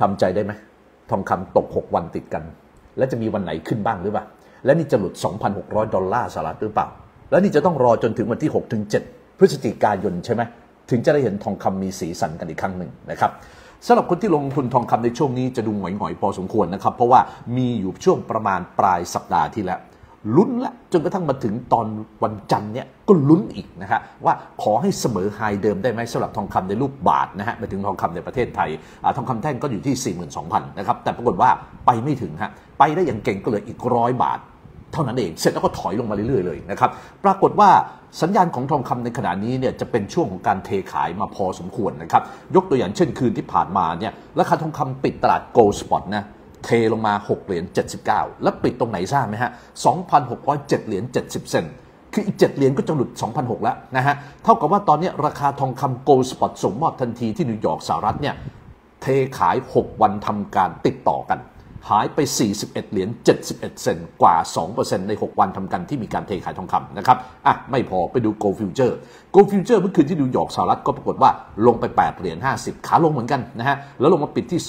ทำใจได้ไหมทองคำตก6วันติดกันและจะมีวันไหนขึ้นบ้างหรือเปล่าและนี่จะหลุด 2,600 ดอลลาร์สหรัฐหรือเปล่าและนี่จะต้องรอจนถึงวันที่6ถึง7พฤศจิกายนใช่ไหมถึงจะได้เห็นทองคำมีสีสันกันอีกครั้งหนึ่งนะครับสำหรับคนที่ลงทุนทองคำในช่วงนี้จะดูหงอยๆพอสมควรนะครับเพราะว่ามีอยู่ช่วงประมาณปลายสัปดาห์ที่แล้วลุ้นละจนกระทั่งมาถึงตอนวันจันทร์เนี่ยก็ลุ้นอีกนะฮะว่าขอให้เสมอไฮเดิมได้ไหมสำหรับทองคำในรูปบาทนะฮะไปถึงทองคำในประเทศไทยทองคำแท่งก็อยู่ที่ 42,000 นะครับแต่ปรากฏว่าไปไม่ถึงฮะไปได้อย่างเก่งก็เหลืออีก100 บาทเท่านั้นเองเสร็จแล้วก็ถอยลงมาเรื่อยๆเลยนะครับปรากฏว่าสัญญาณของทองคำในขณะนี้เนี่ยจะเป็นช่วงของการเทขายมาพอสมควรนะครับยกตัวอย่างเช่นคืนที่ผ่านมาเนี่ยราคาทองคำปิดตลาดโกลด์สปอตนะเทลงมา$6.79แล้วปิดตรงไหนทราบไหมฮะ 2,607 เหรียญ70 เซนต์คืออีก7เหรียญก็จะหลุด 2,600 แล้วนะฮะเท่ากับว่าตอนนี้ราคาทองคำโกลด์สปอตส่งมอบทันทีที่นิวยอร์กสหรัฐเนี่ยเทขาย6วันทำการติดต่อกันหายไป41เหรียญ71 เซนต์กว่า 2% ใน6วันทำกันที่มีการเทขายทองคำนะครับอ่ะไม่พอไปดูโกลด์ฟิวเจอร์เมื่อคืนที่นิวยอร์กสหรัฐก็ปรากฏว่าลงไป8เหรียญ50ขาลงเหมือนกันนะฮะแล้วลงมาปิดที่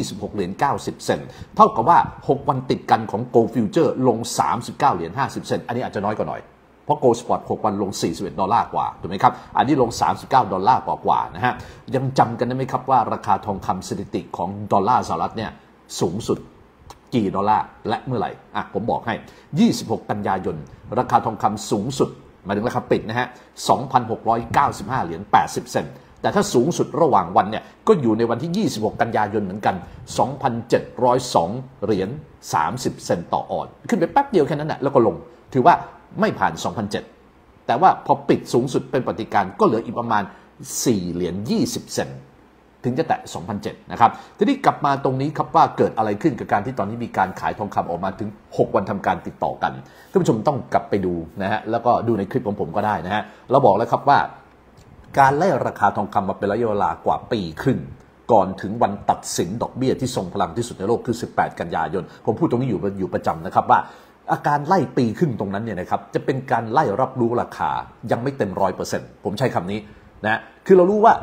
2,626 เหรียญ90 เซนต์เท่ากับว่า6วันติดกันของโกลด์ฟิวเจอร์ลง39เหรียญ50 เซนต์อันนี้อาจจะน้อยกว่าหน่อยเพราะโกลด์สปอต6วันลง$41กว่าถูกไหมครับอันนี้ลง$39กว่านะฮะยังจำกันได้ไหมครับว่าราคาทองคำสถิติของดอลลาร์สหรัฐเนี่ยสูงสุดกี่ดอลลาร์และเมื่อไหร่อ่ะผมบอกให้26กันยายนราคาทองคำสูงสุดมาถึงราคาปิดนะฮะ 2,695 เหรียญ80 เซนต์แต่ถ้าสูงสุดระหว่างวันเนี่ยก็อยู่ในวันที่26กันยายนเหมือนกัน 2,702 เหรียญ30 เซนต์ต่อออนซ์ขึ้นไปแป๊บเดียวแค่นั้นแหละแล้วก็ลงถือว่าไม่ผ่าน 2,700 แต่ว่าพอปิดสูงสุดเป็นปฏิการก็เหลืออีกประมาณ4เหรียญ20 เซนต์ถึงจะแตะ 2,700 นะครับทีนี้กลับมาตรงนี้ครับว่าเกิดอะไรขึ้นกับการที่ตอนนี้มีการขายทองคำออกมาถึง6วันทำการติดต่อกันท่านผู้ชมต้องกลับไปดูนะฮะแล้วก็ดูในคลิปของผมก็ได้นะฮะเราบอกแล้วครับว่าการไล่ราคาทองคำมาเป็นระยะเวลากว่าปีครึ่งก่อนถึงวันตัดสินดอกเบี้ยที่ทรงพลังที่สุดในโลกคือ18กันยายนผมพูดตรงนี้อยู่ประจำนะครับว่าอาการไล่ปีครึ่งตรงนั้นเนี่ยนะครับจะเป็นการไล่รับรู้ราคายังไม่เต็ม 100% ผมใช้คำนี้นะคือเรารู้ว่า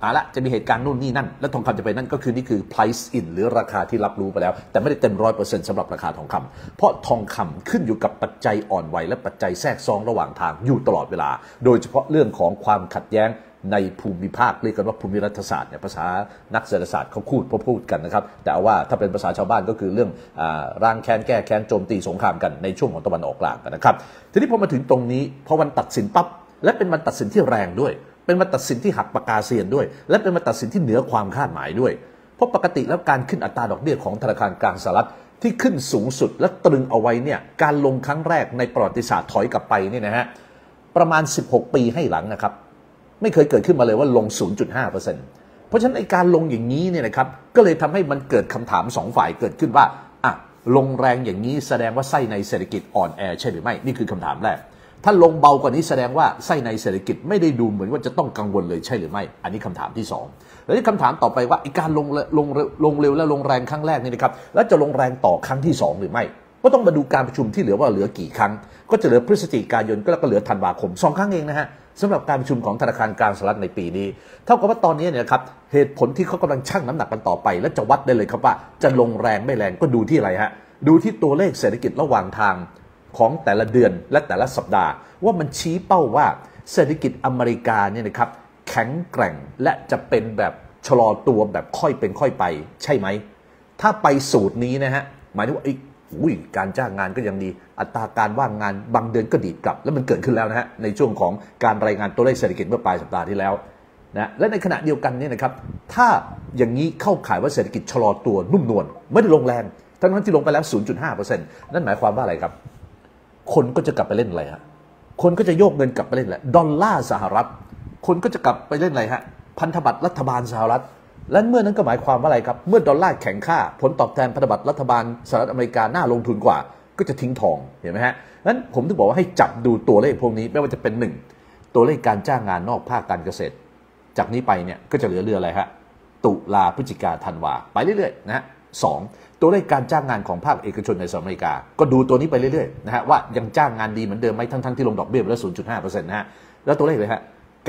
เอาละจะมีเหตุการณ์นู่นนี่นั่นและทองคำจะไปนั่นก็คือนี่คือ price in หรือราคาที่รับรู้ไปแล้วแต่ไม่ได้เต็ม 100% สำหรับราคาทองคำเพราะทองคำขึ้นอยู่กับปัจจัยอ่อนไหวและปัจจัยแทรกซ้อนระหว่างทางอยู่ตลอดเวลาโดยเฉพาะเรื่องของความขัดแย้งในภูมิภาคเรียกกันว่าภูมิรัฐศาสตร์เนี่ยภาษานักเศรษฐศาสตร์เขาพูดกันนะครับแต่เอาว่าถ้าเป็นภาษาชาวบ้านก็คือเรื่องร่างแค้นแก้แค้นโจมตีสงครามกันในช่วงของตะวันออกกลางนะครับทีนี้พอมาถึงตรงนี้พอวันตัดสินปั๊บและเป็นวันตัดสินที่แรงด้วยเป็นมาตัดสินที่หักปากกาเซียนด้วยและเป็นมาตัดสินที่เหนือความคาดหมายด้วยเพราะปกติแล้วการขึ้นอัตราดอกเบี้ยของธนาคารกลางสหรัฐที่ขึ้นสูงสุดและตรึงเอาไว้เนี่ยการลงครั้งแรกในประวัติศาสตร์ถอยกลับไปนี่นะฮะประมาณ16ปีให้หลังนะครับไม่เคยเกิดขึ้นมาเลยว่าลง 0.5% เพราะฉะนั้นไอ้การลงอย่างนี้เนี่ยนะครับก็เลยทำให้มันเกิดคำถาม2ฝ่ายเกิดขึ้นว่าอ่ะลงแรงอย่างนี้แสดงว่าไส้ในเศรษฐกิจอ่อนแอใช่หรือไม่นี่คือคำถามแรกถ้าลงเบากว่านี้แสดงว่าไส้ในเศรษฐกิจไม่ได้ดูเหมือนว่าจะต้องกังวลเลยใช่หรือไม่อันนี้คำถามที่2แล้วคำถามต่อไปว่าการลงเร็วและลงแรงครั้งแรกนี่นะครับแล้วจะลงแรงต่อครั้งที่2หรือไม่ก็ต้องมาดูการประชุมที่เหลือว่าเหลือกี่ครั้งก็จะเหลือพฤศจิกายนก็แล้วก็เหลือธันวาคม2ครั้งเองนะฮะสำหรับการประชุมของธนาคารกลางสหรัฐในปีนี้เท่ากับว่าตอนนี้เนี่ยครับเหตุผลที่เขากำลังชั่งน้ำหนักกันต่อไปและจะวัดได้เลยครับว่าจะลงแรงไม่แรงก็ดูที่อะไรฮะดูที่ตัวเลขเศรษฐกิจระหว่างทางของแต่ละเดือนและแต่ละสัปดาห์ว่ามันชี้เป้าว่าเศรษฐกิจอเมริกาเนี่ยนะครับแข็งแกร่งและจะเป็นแบบชะลอตัวแบบค่อยเป็นค่อยไปใช่ไหมถ้าไปสูตรนี้นะฮะหมายถึงว่าการจ้างงานก็ยังดีอัตราการว่างงานบางเดือนก็ดีกลับแล้วมันเกิดขึ้นแล้วนะฮะในช่วงของการรายงานตัวเลขเศรษฐกิจเมื่อปลายสัปดาห์ที่แล้วนะและในขณะเดียวกันเนี่ยนะครับถ้าอย่างนี้เข้าข่ายว่าเศรษฐกิจชะลอตัวนุ่มนวลไม่ได้ลงแรงทั้งที่ลงไปแล้ว 0.5% นั่นหมายความว่าอะไรครับคนก็จะกลับไปเล่นอะไรฮะคนก็จะโยกเงินกลับไปเล่นแหละดอลลาร์สหรัฐคนก็จะกลับไปเล่นอะไรฮะพันธบัตรรัฐบาลสหรัฐและเมื่อนั้นก็หมายความว่าอะไรครับเมื่อดอลลาร์แข็งค่าผลตอบแทนพันธบัตรรัฐบาลสหรัฐอเมริกาน่าลงทุนกว่าก็จะทิ้งทองเห็นไหมฮะนั้นผมถึงบอกว่าให้จับดูตัวเลขพวกนี้ไม่ว่าจะเป็น1ตัวเลขการจ้างงานนอกภาคการเกษตรจากนี้ไปเนี่ยก็จะเหลืออะไรฮะตุลาพฤศจิกาธันวาไปเรื่อยๆนะฮะ2ตัวเลขการจ้างงานของภาคเอกชนในสหรัฐอเมริกาก็ดูตัวนี้ไปเรื่อยๆนะฮะว่ายังจ้างงานดีเหมือนเดิมไหมทั้งๆที่ลงดอกเบี้ยไปแล้ว 0.5% นะฮะแล้วตัวเลขเลยฮะ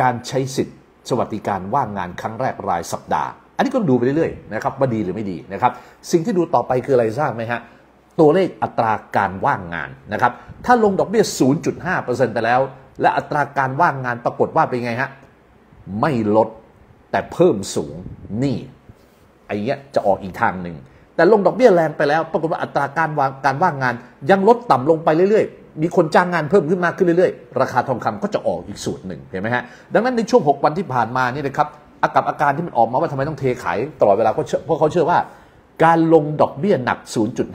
การใช้สิทธิสวัสดิการว่างงานครั้งแรกรายสัปดาห์ อันนี้ก็ดูไปเรื่อยๆนะครับว่าดีหรือไม่ดีนะครับสิ่งที่ดูต่อไปคืออะไรทราบไหมฮะตัวเลขอัตราการว่างงานนะครับถ้าลงดอกเบี้ย 0.5% ไปแล้วและอัตราการว่างงานปรากฏว่าเป็นไงฮะไม่ลดแต่เพิ่มสูงนี่ไอ้เนี้ยจะออกอีกทางหนึ่งแต่ลงดอกเบี้ยแรงไปแล้วปรากฏว่าอัตราการว่างงานยังลดต่ำลงไปเรื่อยๆมีคนจ้างงานเพิ่มขึ้นมากขึ้นเรื่อยๆราคาทองคำก็จะออกอีกสูตรหนึ่งเห็นไหมฮะดังนั้นในช่วง6วันที่ผ่านมานี่นะครับอาการที่มันออกมาว่าทำไมต้องเทขายตลอดเวลาเพราะเขาเชื่อว่าการลงดอกเบี้ยหนัก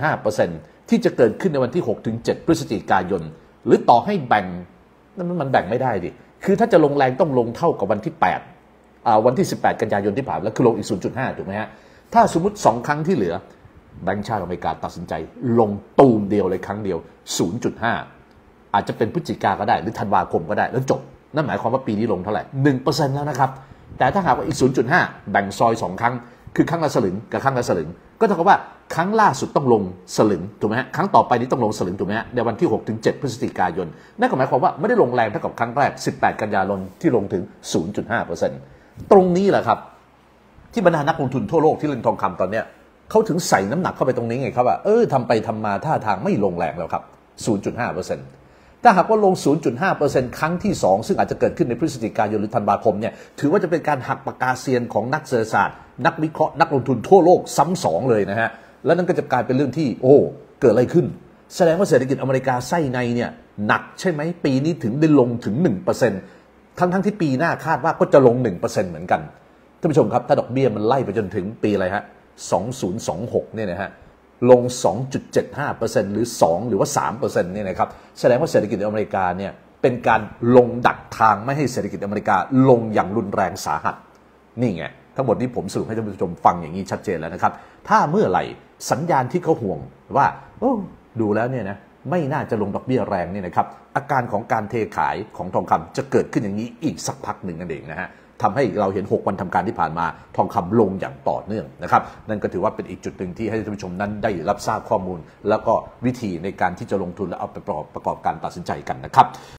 0.5% ที่จะเกิดขึ้นในวันที่ 6-7 พฤศจิกายนหรือต่อให้แบ่งมันแบ่งไม่ได้ดิคือถ้าจะลงแรงต้องลงเท่ากับวันที่8วันที่18กันยายนที่ผ่านแล้วคือลงอีก 0.5 ถูกไหมฮะถ้าสมมุติ2ครั้งที่เหลือแบงก์ชาติอเมริกาตัดสินใจลงตูมเดียวเลยครั้งเดียว 0.5 อาจจะเป็นพฤศจิกาก็ได้หรือธันวาคมก็ได้แล้วจบนั่นหมายความว่าปีนี้ลงเท่าไหร่ 1% แล้วนะครับแต่ถ้าหากว่าอีก 0.5 แบ่งซอย2ครั้งคือครั้งละสลึงกับครั้งละสลึงก็เท่ากับว่าครั้งล่าสุดต้องลงสลึงถูกไหมฮะครั้งต่อไปนี้ต้องลงสลึงถูกไหมฮะในวันที่ 6-7 พฤศจิกายนนั่นก็หมายความว่าไม่ได้ลงแรงเท่ากับครั้งแรก18กันยายนที่ลงถึง 0.5% ตรงนี้แหละครับที่บรรดานักลงทุนทั่วโลกที่เล่นทองคำตอนเนี้ยเขาถึงใส่น้ำหนักเข้าไปตรงนี้ไงครับว่าทำไปทำมาท่าทางไม่ลงแรงแล้วครับ 0.5%ถ้าหากว่าลง 0.5% ครั้งที่2ซึ่งอาจจะเกิดขึ้นในพฤศจิกายนหรือธันวาคมเนี่ยถือว่าจะเป็นการหักปากกาเซียนของนักเศรษฐศาสตร์นักวิเคราะห์นักลงทุนทั่วโลกซ้ำสองเลยนะฮะแล้วนั่นก็จะกลายเป็นเรื่องที่เกิดอะไรขึ้นแสดงว่าเศรษฐกิจอเมริกาไส้ในเนี่ยหนักใช่ไหมปีนี้ถึงได้ลงถึง 1% ทั้งที่ปีหน้าคาดว่าก็จะลง 1% เหมือนกันท่านผู้ชมครับถ้าดอกเบี้ยมันไล่ไปจนถึงปีอะไรฮะ2026เนี่ยนะฮะลง 2.75% หรือ 2 หรือว่า 3% เนี่ยนะครับแสดงว่าเศรษฐกิจอเมริกาเนี่ยเป็นการลงดักทางไม่ให้เศรษฐกิจอเมริกาลงอย่างรุนแรงสาหัสนี่ไงทั้งหมดนี้ผมสรุปให้ท่านผู้ชมฟังอย่างนี้ชัดเจนแล้วนะครับถ้าเมื่อไหร่สัญญาณที่เขาห่วงว่าดูแล้วเนี่ยนะไม่น่าจะลงดอกเบี้ยแรงเนี่ยนะครับอาการของการเทขายของทองคำจะเกิดขึ้นอย่างนี้อีกสักพักหนึ่งนั่นเองนะฮะทำให้เราเห็น6วันทำการที่ผ่านมาทองคำลงอย่างต่อเนื่องนะครับนั่นก็ถือว่าเป็นอีกจุดหนึ่งที่ให้ท่านผู้ชมนั้นได้รับทราบข้อมูลแล้วก็วิธีในการที่จะลงทุนและเอาไปประกอบการตัดสินใจกันนะครับ